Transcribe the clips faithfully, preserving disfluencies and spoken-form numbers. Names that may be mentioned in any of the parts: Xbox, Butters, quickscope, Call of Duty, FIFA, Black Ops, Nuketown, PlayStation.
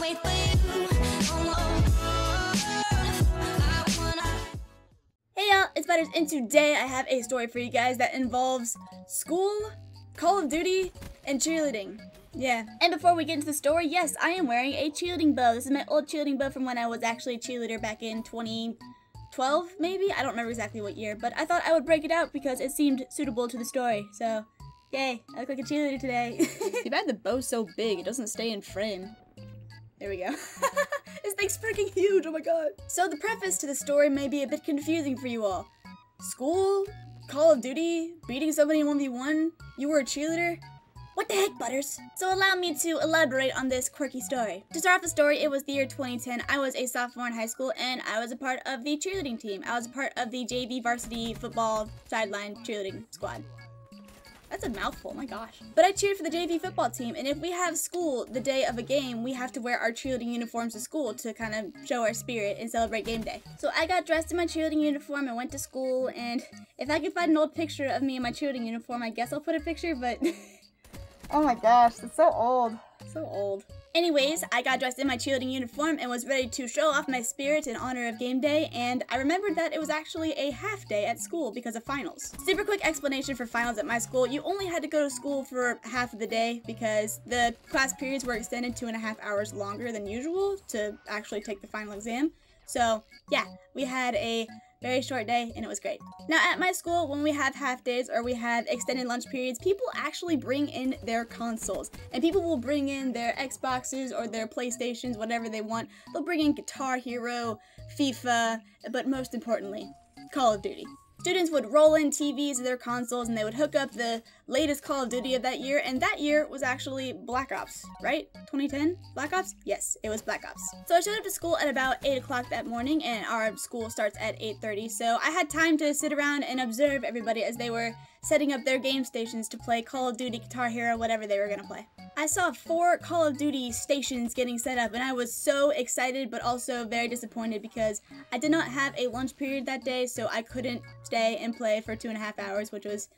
wait for you. Hey y'all, it's Butters, and today I have a story for you guys that involves school, Call of Duty, and cheerleading. Yeah. And before we get into the story, yes, I am wearing a cheerleading bow. This is my old cheerleading bow from when I was actually a cheerleader back in twenty twelve, maybe? I don't remember exactly what year, but I thought I would break it out because it seemed suitable to the story, so... Yay, I look like a cheerleader today. Too bad the bow's so big, it doesn't stay in frame. There we go. This thing's freaking huge, oh my god. So the preface to the story may be a bit confusing for you all. School, Call of Duty, beating somebody in one v one, you were a cheerleader. What the heck, Butters? So allow me to elaborate on this quirky story. To start off the story, it was the year twenty ten. I was a sophomore in high school, and I was a part of the cheerleading team. I was a part of the J V varsity football sideline cheerleading squad. That's a mouthful, my gosh. But I cheered for the J V football team, and if we have school the day of a game, we have to wear our cheerleading uniforms to school to kind of show our spirit and celebrate game day. So I got dressed in my cheerleading uniform and went to school, and if I can find an old picture of me in my cheerleading uniform, I guess I'll put a picture, but... Oh my gosh, that's so old. So old. Anyways, I got dressed in my cheerleading uniform and was ready to show off my spirit in honor of game day, and I remembered that it was actually a half day at school because of finals. Super quick explanation for finals at my school. You only had to go to school for half of the day because the class periods were extended two and a half hours longer than usual to actually take the final exam. So yeah, we had a very short day, and it was great. Now, at my school, when we have half days or we have extended lunch periods, people actually bring in their consoles, and people will bring in their Xboxes or their PlayStations, whatever they want. They'll bring in Guitar Hero, FIFA, but most importantly, Call of Duty. Students would roll in T Vs to their consoles, and they would hook up the latest Call of Duty of that year, and that year was actually Black Ops, right? twenty ten? Black Ops? Yes, it was Black Ops. So I showed up to school at about eight o'clock that morning, and our school starts at eight thirty, so I had time to sit around and observe everybody as they were setting up their game stations to play Call of Duty, Guitar Hero, whatever they were gonna play. I saw four Call of Duty stations getting set up, and I was so excited but also very disappointed because I did not have a lunch period that day, so I couldn't stay and play for two and a half hours, which was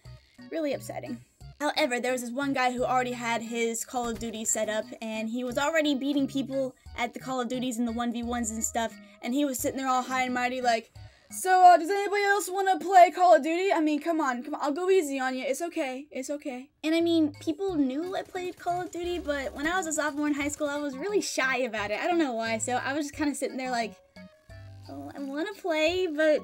really upsetting. However, there was this one guy who already had his Call of Duty set up, and he was already beating people at the Call of Duties and the one v ones and stuff, and he was sitting there all high and mighty like, So, uh, does anybody else want to play Call of Duty? I mean, come on, come on, I'll go easy on you. It's okay, it's okay. And I mean, people knew I played Call of Duty, but when I was a sophomore in high school, I was really shy about it. I don't know why, so I was just kind of sitting there like, oh, I want to play, but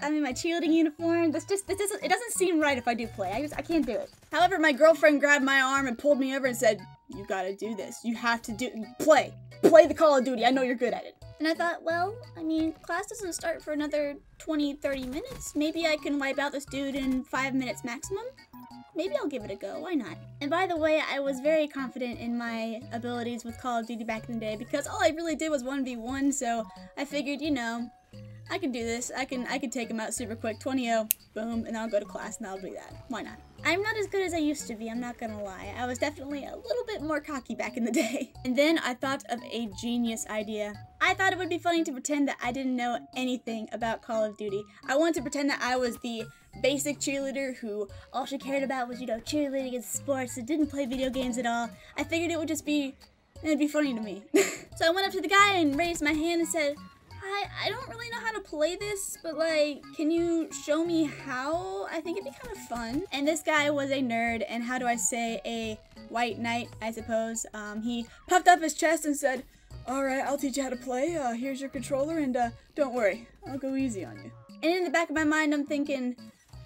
I'm in my cheerleading uniform. That's just, this doesn't, it doesn't seem right if I do play. I just, I can't do it. However, my girlfriend grabbed my arm and pulled me over and said, you gotta do this. You have to do, play. Play the Call of Duty. I know you're good at it. And I thought, well, I mean, class doesn't start for another twenty, thirty minutes. Maybe I can wipe out this dude in five minutes maximum. Maybe I'll give it a go, why not? And by the way, I was very confident in my abilities with Call of Duty back in the day because all I really did was one v one, so I figured, you know, I can do this. I can I can take him out super quick, twenty oh, boom, and I'll go to class and I'll do that. Why not? I'm not as good as I used to be, I'm not gonna lie. I was definitely a little bit more cocky back in the day. And then I thought of a genius idea. I thought it would be funny to pretend that I didn't know anything about Call of Duty. I wanted to pretend that I was the basic cheerleader who all she cared about was, you know, cheerleading and sports and didn't play video games at all. I figured it would just be, it'd be funny to me. So I went up to the guy and raised my hand and said, I, I don't really know how to play this, but like, can you show me how? I think it'd be kind of fun. And this guy was a nerd, and how do I say, a white knight, I suppose. Um, he puffed up his chest and said, all right, I'll teach you how to play. Uh, here's your controller, and uh, don't worry, I'll go easy on you. And in the back of my mind, I'm thinking,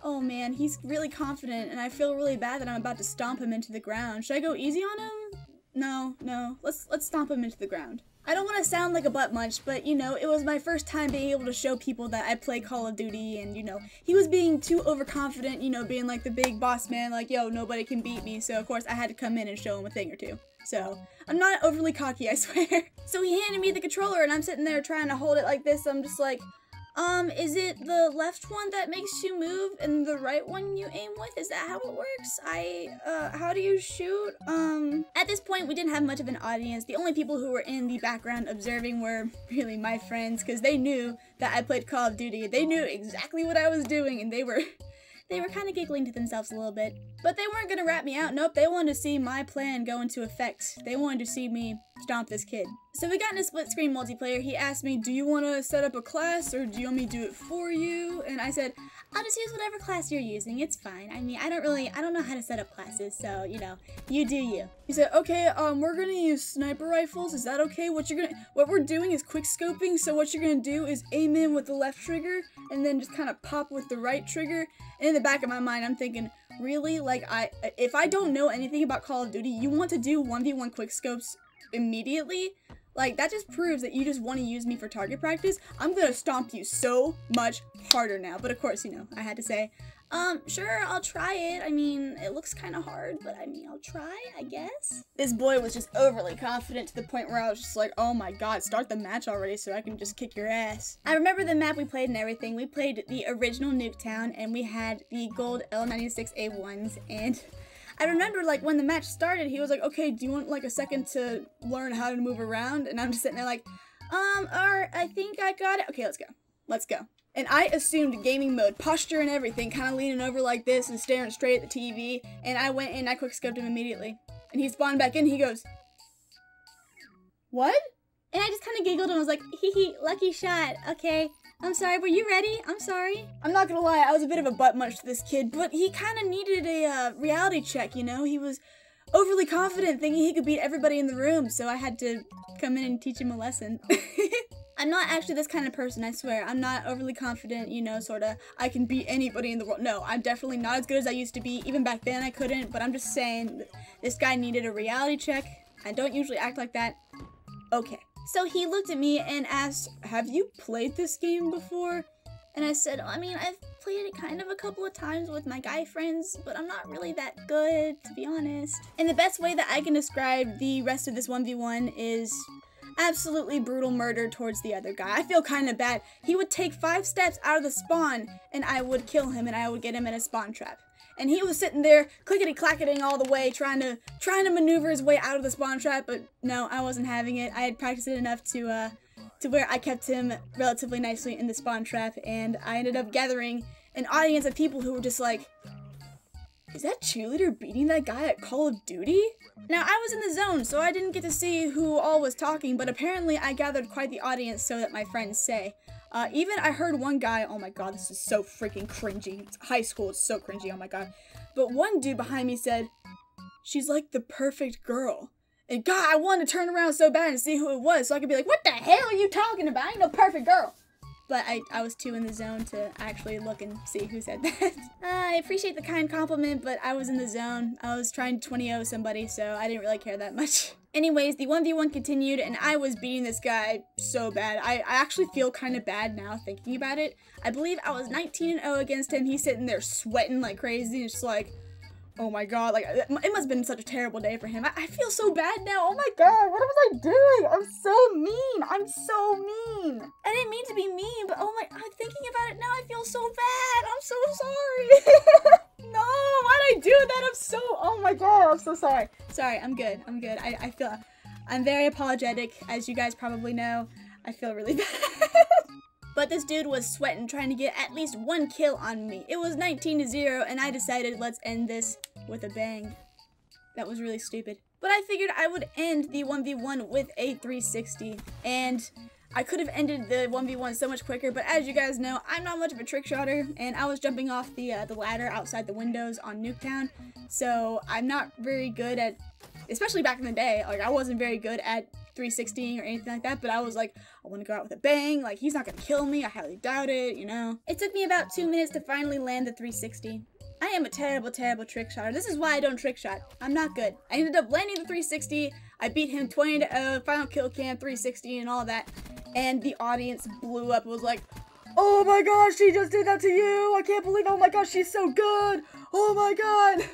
oh man, he's really confident, and I feel really bad that I'm about to stomp him into the ground. Should I go easy on him? No, no, let's, let's stomp him into the ground. I don't want to sound like a butt munch, but, you know, it was my first time being able to show people that I play Call of Duty, and, you know, he was being too overconfident, you know, being like the big boss man, like, yo, nobody can beat me, so, of course, I had to come in and show him a thing or two. So, I'm not overly cocky, I swear. So, he handed me the controller, and I'm sitting there trying to hold it like this, I'm just like, um, is it the left one that makes you move and the right one you aim with? Is that how it works? I, uh, how do you shoot? Um, at this point, we didn't have much of an audience. The only people who were in the background observing were really my friends because they knew that I played Call of Duty. They knew exactly what I was doing, and they were, they were kind of giggling to themselves a little bit. But they weren't gonna rat me out. Nope, they wanted to see my plan go into effect. They wanted to see me stomp this kid. So we got in a split screen multiplayer. He asked me, do you wanna set up a class or do you want me to do it for you? And I said, I'll just use whatever class you're using, it's fine. I mean, I don't really, I don't know how to set up classes, so you know, you do you. He said, okay, um, we're gonna use sniper rifles, is that okay? What you're gonna, what we're doing is quick scoping, so what you're gonna do is aim in with the left trigger and then just kind of pop with the right trigger. And in the back of my mind, I'm thinking, really? Like, I, if I don't know anything about Call of Duty, you want to do one v one quickscopes immediately? Like, that just proves that you just want to use me for target practice. I'm gonna stomp you so much harder now. But of course, you know, I had to say, um, sure, I'll try it. I mean, it looks kind of hard, but I mean, I'll try, I guess. This boy was just overly confident to the point where I was just like, oh my god, start the match already so I can just kick your ass. I remember the map we played and everything. We played the original Nuketown, and we had the gold L ninety-six A ones, and I remember, like, when the match started, he was like, okay, do you want, like, a second to learn how to move around? And I'm just sitting there like, um, alright, I think I got it. Okay, let's go. Let's go. And I assumed gaming mode, posture and everything, kind of leaning over like this and staring straight at the T V. And I went in, I quickscoped him immediately. And he spawned back in, he goes, what? And I just kind of giggled and was like, hee hee, lucky shot, okay. I'm sorry, were you ready? I'm sorry. I'm not gonna lie, I was a bit of a butt munch to this kid, but he kind of needed a uh, reality check, you know? He was overly confident, thinking he could beat everybody in the room, so I had to come in and teach him a lesson. I'm not actually this kind of person, I swear. I'm not overly confident, you know, sorta, I can beat anybody in the world. No, I'm definitely not as good as I used to be. Even back then I couldn't, but I'm just saying, this guy needed a reality check. I don't usually act like that. Okay. So he looked at me and asked, have you played this game before? And I said, I mean, I've played it kind of a couple of times with my guy friends, but I'm not really that good, to be honest. And the best way that I can describe the rest of this one v one is absolutely brutal murder towards the other guy. I feel kind of bad. He would take five steps out of the spawn, and I would kill him, and I would get him in a spawn trap. And he was sitting there, clickety-clacketing all the way, trying to trying to maneuver his way out of the spawn trap, but no, I wasn't having it. I had practiced it enough to, uh, to where I kept him relatively nicely in the spawn trap, and I ended up gathering an audience of people who were just like, is that cheerleader beating that guy at Call of Duty? Now, I was in the zone, so I didn't get to see who all was talking, but apparently I gathered quite the audience, so that my friends say. Uh, even I heard one guy, oh my god, this is so freaking cringy. It's high school, it's so cringy, oh my god. But one dude behind me said, she's like the perfect girl. And god, I wanted to turn around so bad and see who it was, so I could be like, what the hell are you talking about? I ain't no perfect girl. But I, I was too in the zone to actually look and see who said that. uh, I appreciate the kind compliment, but I was in the zone. I was trying to twenty oh somebody, so I didn't really care that much. Anyways, the one v one continued, and I was beating this guy so bad. I, I actually feel kind of bad now thinking about it. I believe I was nineteen and oh against him. He's sitting there sweating like crazy, and just like, oh my god, like, it must have been such a terrible day for him. I, I feel so bad now. Oh my god, what was I doing? I'm so mean. I'm so mean. I didn't mean to be mean, but oh my, I'm thinking about it now. I feel so bad. I'm so sorry. No, why'd I do that? I'm so, oh my god, I'm so sorry. Sorry, I'm good. I'm good. I, I feel, I'm very apologetic, as you guys probably know. I feel really bad. But this dude was sweating, trying to get at least one kill on me. It was nineteen to zero, and I decided, let's end this with a bang. That was really stupid. But I figured I would end the one v one with a three sixty, and I could have ended the one v one so much quicker, but as you guys know, I'm not much of a trick shotter, and I was jumping off the, uh, the ladder outside the windows on Nuketown, so I'm not very good at, especially back in the day, like, I wasn't very good at three sixtying or anything like that, but I was like, I want to go out with a bang, like, he's not gonna kill me, I highly doubt it, you know? It took me about two minutes to finally land the three sixty. I am a terrible, terrible trick shotter. This is why I don't trick shot. I'm not good. I ended up landing the three sixty, I beat him twenty to zero, final kill cam, three sixty, and all that, and the audience blew up. It was like, oh my gosh, she just did that to you, I can't believe, oh my gosh, she's so good, oh my god!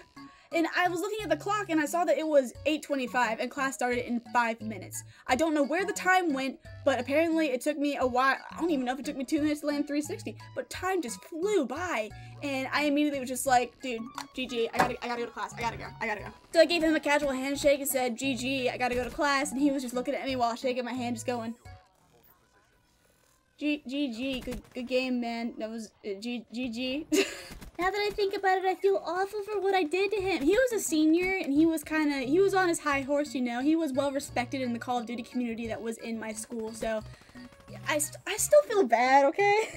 And I was looking at the clock, and I saw that it was eight twenty-five, and class started in five minutes. I don't know where the time went, but apparently it took me a while. I don't even know if it took me two minutes to land three sixty, but time just flew by, and I immediately was just like, dude, G G, I gotta, I gotta go to class, I gotta go, I gotta go. So I gave him a casual handshake and said, G G, I gotta go to class, and he was just looking at me while shaking my hand, just going, G G, good, good game, man. That was uh, G G. Now that I think about it, I feel awful for what I did to him. He was a senior, and he was kind of, he was on his high horse, you know. He was well respected in the Call of Duty community that was in my school, so I, st I still feel bad, okay?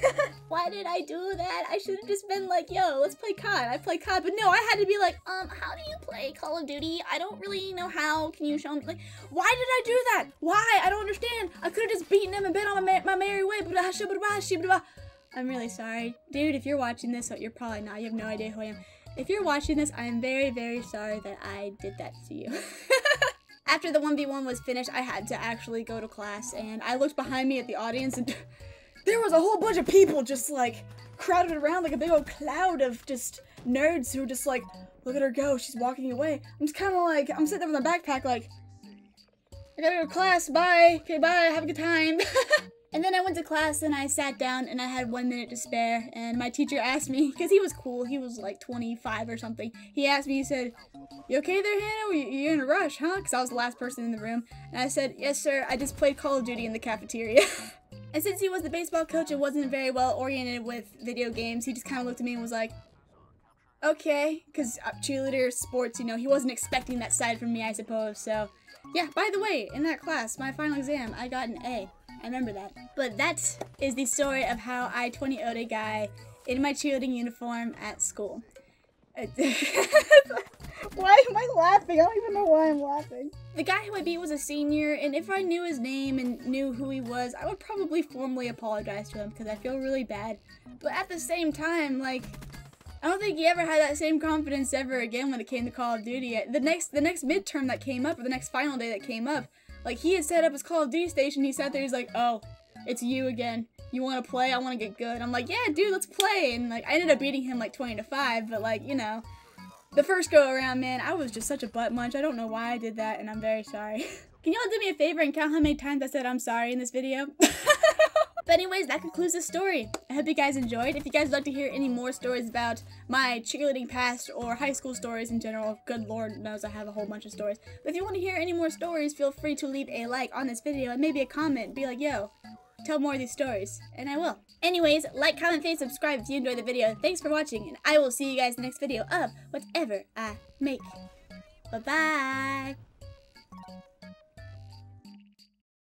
Why did I do that? I should have just been like, yo, let's play C O D. I play C O D, but no, I had to be like, um, how do you play Call of Duty? I don't really know how. Can you show me? Like, why did I do that? Why? I don't understand. I could have just beaten him and been on my, my merry way. I'm really sorry. Dude, if you're watching this, you're probably not. You have no idea who I am. If you're watching this, I am very, very sorry that I did that to you. After the one v one was finished, I had to actually go to class, and I looked behind me at the audience, and there was a whole bunch of people just, like, crowded around like a big old cloud of just nerds who were just like, look at her go, she's walking away. I'm just kind of like, I'm sitting there with my backpack like, I gotta go to class, bye, okay, bye, have a good time. And then I went to class, and I sat down, and I had one minute to spare, and my teacher asked me, because he was cool, he was like twenty-five or something, he asked me, he said, you okay there, Hannah? You're in a rush, huh? Because I was the last person in the room, and I said, yes, sir, I just played Call of Duty in the cafeteria. And since he was the baseball coach and wasn't very well oriented with video games, he just kind of looked at me and was like, okay, because cheerleader, sports, you know, he wasn't expecting that side from me, I suppose, so... Yeah, by the way, in that class, my final exam, I got an A. I remember that. But that is the story of how I twenty-oh'd a guy in my cheerleading uniform at school. Why am I laughing? I don't even know why I'm laughing. The guy who I beat was a senior, and if I knew his name and knew who he was, I would probably formally apologize to him because I feel really bad. But at the same time, like... I don't think he ever had that same confidence ever again when it came to Call of Duty. The next the next midterm that came up, or the next final day that came up, like, he had set up his Call of Duty station, he sat there, he's like, oh, it's you again. You want to play? I want to get good. I'm like, yeah, dude, let's play. And, like, I ended up beating him, like, twenty to five, but, like, you know, the first go-around, man, I was just such a butt munch. I don't know why I did that, and I'm very sorry. Can y'all do me a favor and count how many times I said I'm sorry in this video? But anyways, that concludes this story. I hope you guys enjoyed. If you guys would like to hear any more stories about my cheerleading past or high school stories in general, good lord knows I have a whole bunch of stories. But if you want to hear any more stories, feel free to leave a like on this video and maybe a comment. Be like, yo, tell more of these stories. And I will. Anyways, like, comment, and subscribe if you enjoyed the video. Thanks for watching, and I will see you guys in the next video of whatever I make. Bye-bye.